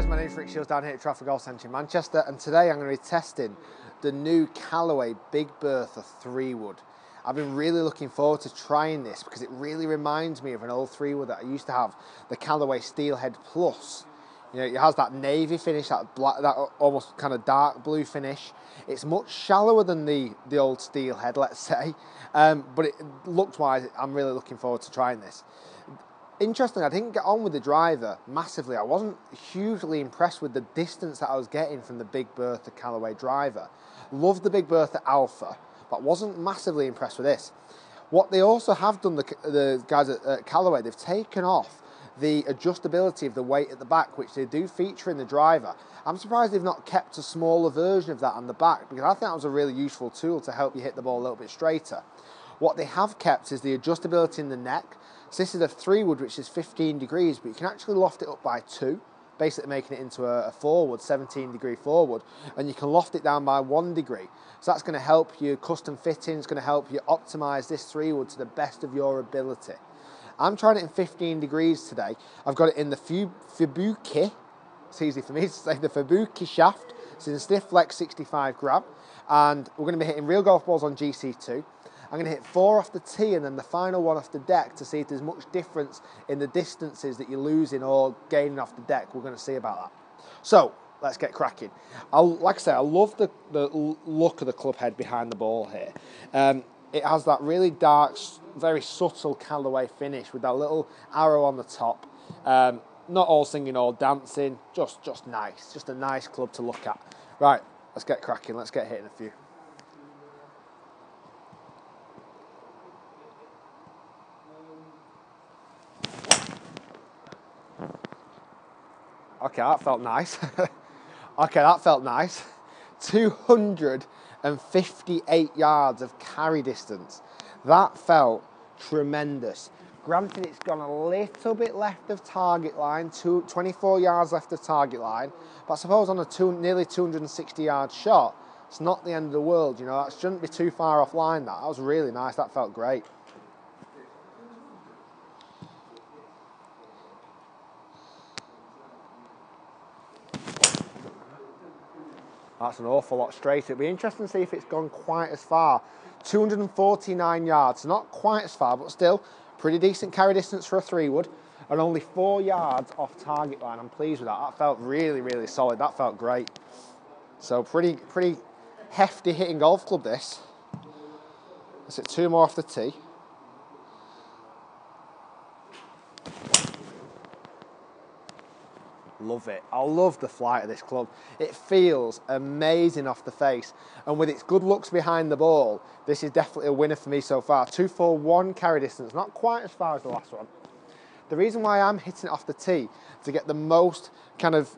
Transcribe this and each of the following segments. guys, my name is Rick Shiels down here at Trafford Golf Centre in Manchester, and today I'm going to be testing the new Callaway Big Bertha 3-wood. I've been really looking forward to trying this because it really reminds me of an old 3-wood that I used to have, the Callaway Steelhead Plus. You know, it has that navy finish, that black, that almost kind of dark blue finish. It's much shallower than the old Steelhead, let's say, but looks-wise, I'm really looking forward to trying this. Interestingly, I didn't get on with the driver massively. I wasn't hugely impressed with the distance that I was getting from the Big Bertha Callaway driver. Loved the Big Bertha Alpha, but wasn't massively impressed with this. What they also have done, the guys at Callaway, they've taken off the adjustability of the weight at the back, which they do feature in the driver. I'm surprised they've not kept a smaller version of that on the back, because I think that was a really useful tool to help you hit the ball a little bit straighter. What they have kept is the adjustability in the neck. So this is a 3-wood, which is 15 degrees, but you can actually loft it up by 2, basically making it into a 4-wood, 17-degree 4-wood, and you can loft it down by 1 degree. So that's going to help your custom fitting, it's going to help you optimise this 3-wood to the best of your ability. I'm trying it in 15 degrees today. I've got it in the Fubuki, it's easy for me to say, the Fubuki shaft. It's in a stiff flex 65 grab, and we're going to be hitting real golf balls on GC2. I'm going to hit 4 off the tee and then the final one off the deck to see if there's much difference in the distances that you're losing or gaining off the deck. We're going to see about that. So let's get cracking. Like I say, I love the look of the club head behind the ball here. It has that really dark, very subtle Callaway finish with that little arrow on the top. Not all singing, all dancing, just nice. Just a nice club to look at. Right, let's get cracking. Let's get hitting a few. Okay, that felt nice. Okay, that felt nice. 258 yards of carry distance. That felt tremendous. Granted, it's gone a little bit left of target line, 24 yards left of target line, but I suppose on a nearly 260 yard shot, it's not the end of the world, you know, that shouldn't be too far off line, that. That was really nice, that felt great. That's an awful lot straight. It'll be interesting to see if it's gone quite as far. 249 yards, not quite as far, but still pretty decent carry distance for a 3-wood, and only 4 yards off target line. I'm pleased with that. That felt really, really solid. That felt great. So pretty hefty hitting golf club, this. Let's hit 2 more off the tee. Love it. I love the flight of this club. It feels amazing off the face, and with its good looks behind the ball, this is definitely a winner for me so far. 241 carry distance, not quite as far as the last one. The reason why I'm hitting it off the tee to get the most kind of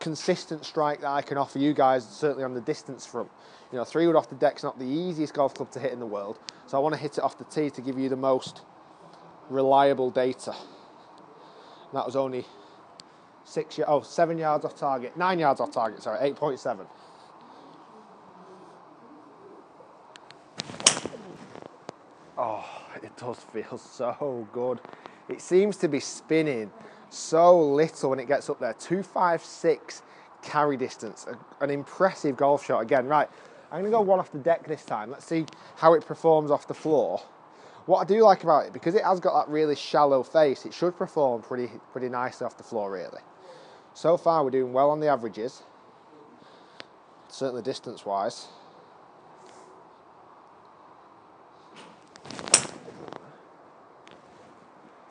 consistent strike that I can offer you guys, certainly on the distance front. You know, 3-wood off the deck's not the easiest golf club to hit in the world, so I want to hit it off the tee to give you the most reliable data. And that was only 7 yards off target, 9 yards off target, sorry, 8.7. Oh, it does feel so good. It seems to be spinning so little when it gets up there. 256 carry distance, an impressive golf shot again. Right, I'm gonna go 1 off the deck this time. Let's see how it performs off the floor. What I do like about it, because it has got that really shallow face, it should perform pretty nicely off the floor, really. So far, we're doing well on the averages, certainly distance-wise.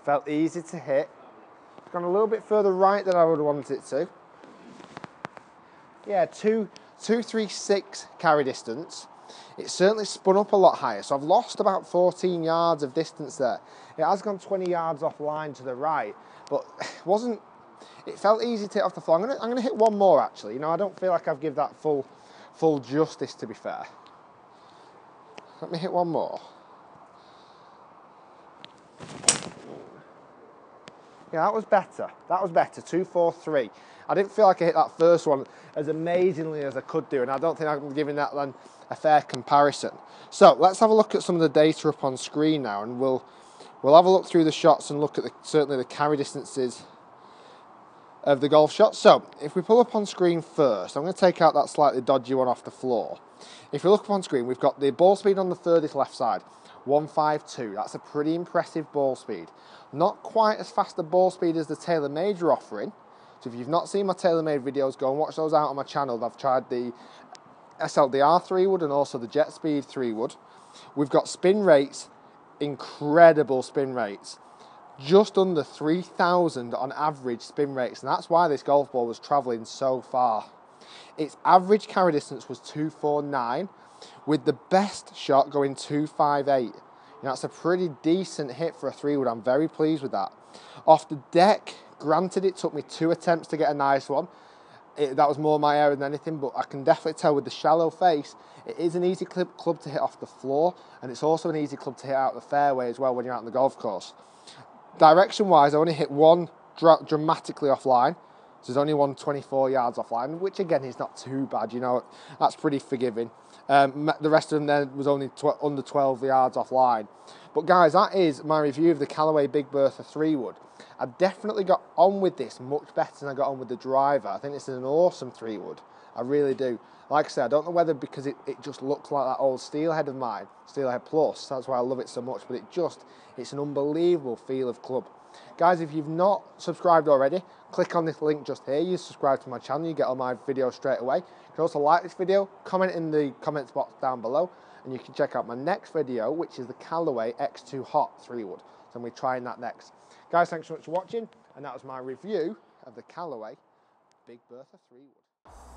Felt easy to hit. Gone a little bit further right than I would have wanted it to. Yeah, 236 carry distance. It's certainly spun up a lot higher, so I've lost about 14 yards of distance there. It has gone 20 yards off line to the right, but it felt easy to hit off the floor. I'm going to hit 1 more, actually. You know, I don't feel like I've given that full justice, to be fair. Let me hit 1 more. Yeah, that was better. That was better. 243. I didn't feel like I hit that first one as amazingly as I could do, and I don't think I'm giving that then a fair comparison. So let's have a look at some of the data up on screen now, and we'll have a look through the shots and look at certainly the carry distances of the golf shot. So if we pull up on screen first, I'm going to take out that slightly dodgy one off the floor. If we look up on screen, we've got the ball speed on the 30th left side, 152. That's a pretty impressive ball speed. Not quite as fast a ball speed as the TaylorMade are offering. So if you've not seen my TaylorMade videos, go and watch those out on my channel. I've tried the SLDR 3-wood and also the JetSpeed 3-wood. We've got spin rates, incredible spin rates. Just under 3,000 on average spin rates, and that's why this golf ball was travelling so far. Its average carry distance was 249, with the best shot going 258. Now, that's a pretty decent hit for a 3-wood. I'm very pleased with that. Off the deck, granted, it took me 2 attempts to get a nice one. That was more my area than anything, but I can definitely tell with the shallow face, it is an easy club to hit off the floor, and it's also an easy club to hit out the fairway as well when you're out on the golf course. Direction-wise, I only hit one dramatically offline, so there's only one 24 yards offline, which again is not too bad, you know, that's pretty forgiving. The rest of them there was only under 12 yards offline. But guys, that is my review of the Callaway Big Bertha 3-wood. I definitely got on with this much better than I got on with the driver. I think this is an awesome 3-wood. I really do. Like I said, I don't know whether because it just looks like that old Steelhead of mine, Steelhead Plus. That's why I love it so much. But it's an unbelievable feel of club. Guys, if you've not subscribed already, click on this link just here. You subscribe to my channel, you get all my videos straight away. You can also like this video, comment in the comments box down below, and you can check out my next video, which is the Callaway X2 Hot 3-wood. So we're trying that next. Guys, thanks so much for watching, and that was my review of the Callaway Big Bertha 3-wood.